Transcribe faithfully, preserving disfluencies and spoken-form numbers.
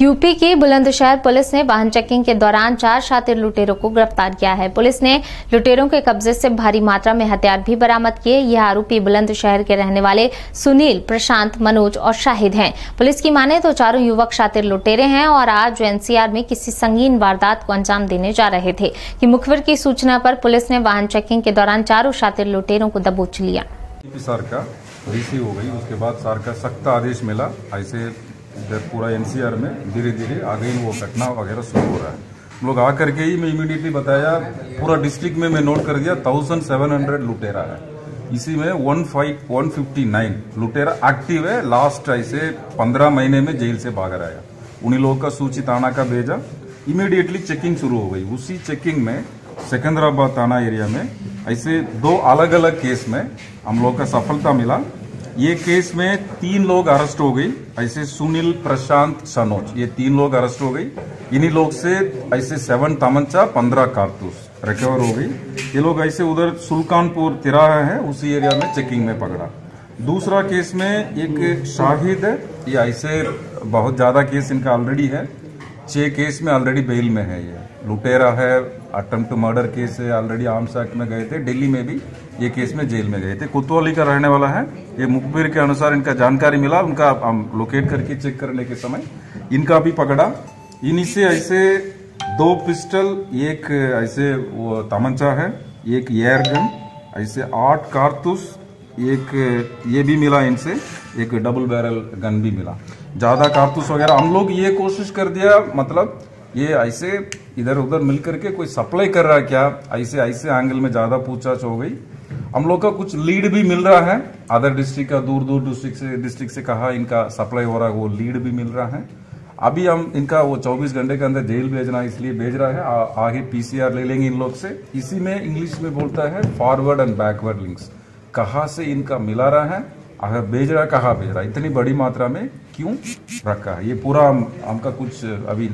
UP की Bulandshahr police ने वाहन चेकिंग के दौरान चार शातिर लुटेरों को गिरफ्तार किया है। पुलिस ने लुटेरों के कब्जे से भारी मात्रा में हथियार भी बरामद किए। यह आरोपी बुलंदशहर के रहने वाले सुनील, प्रशांत, मनोज और शाहिद हैं। पुलिस की माने तो चारों युवक शातिर लुटेरे हैं और आज एनसीआर में किसी संगीन वारदात को अंजाम देने जा रहे थे कि मुखबिर की सूचना पर पुलिस ने वाहन चेकिंग के दौरान चारों शातिर लुटेरों को दबोच लिया। हो गई, उसके बाद सार का सख्त आदेश मिला। ऐसे पूरा एनसीआर में धीरे धीरे आगे वो घटना वगैरह शुरू हो रहा है। हम लोग आकर के ही मैं इमीडिएटली बताया, पूरा डिस्ट्रिक्ट में मैं नोट कर दिया थाउजेंड सेवन हंड्रेड लुटेरा है। इसी में one five one fifty nine लुटेरा एक्टिव है। लास्ट ऐसे पंद्रह महीने में जेल से बाहर आया। उन्हीं लोगों का सूची थाना का भेजा, इमीडिएटली चेकिंग शुरू हो गई। उसी चेकिंग में सिकंदराबाद थाना एरिया में ऐसे दो अलग अलग केस में हम लोग का सफलता मिला। ये केस में तीन लोग अरेस्ट हो गई। ऐसे सुनील, प्रशांत, सनोज, ये तीन लोग अरेस्ट हो गई। इन्हीं लोग से ऐसे सेवन तमंचा, पंद्रह कारतूस रिकवर हो गई। ये लोग ऐसे उधर सुल्तानपुर तिराहा है, उसी एरिया में चेकिंग में पकड़ा। दूसरा केस में एक शाहिद है, ये ऐसे बहुत ज़्यादा केस इनका ऑलरेडी है। छः केस में ऑलरेडी बेल में है। ये लुटेरा है, अटेम्प्ट मर्डर केस है, ऑलरेडी आर्म्स एक्ट में गए थे। दिल्ली में भी ये केस में जेल में गए थे। कोतवाली का रहने वाला है। ये मुखबिर के अनुसार इनका जानकारी मिला। उनका हम लोकेट करके चेक करने के समय इनका भी पकड़ा। इन्हीं से ऐसे दो पिस्टल, एक ऐसे वो तमंचा है, एक एयर गन, ऐसे आठ कारतूस, एक ये भी मिला इनसे, एक डबल बैरल गन भी मिला। ज़्यादा कारतूस वगैरह हम लोग ये कोशिश कर दिया, मतलब ये ऐसे इधर उधर मिल करके कोई सप्लाई कर रहा है क्या, ऐसे ऐसे एंगल में ज़्यादा पूछताछ हो गई। हम लोग का कुछ लीड भी मिल रहा है। अदर डिस्ट्रिक्ट का दूर दूर डिस्ट्रिक्ट से डिस्ट्रिक्ट से कहा इनका सप्लाई हो रहा है, वो लीड भी मिल रहा है। अभी हम इनका वो चौबीस घंटे के अंदर जेल भेजना इसलिए भेज रहा है। आ, आगे पीसीआर ले लेंगे इन लोग से। इसी में इंग्लिश में बोलता है फॉरवर्ड एंड बैकवर्ड लिंक्स, कहाँ से इनका मिला रहा है, अगर भेज रहा है कहाँ भेज रहा है, इतनी बड़ी मात्रा में क्यों रखा है। ये पूरा हम, हमका कुछ अभी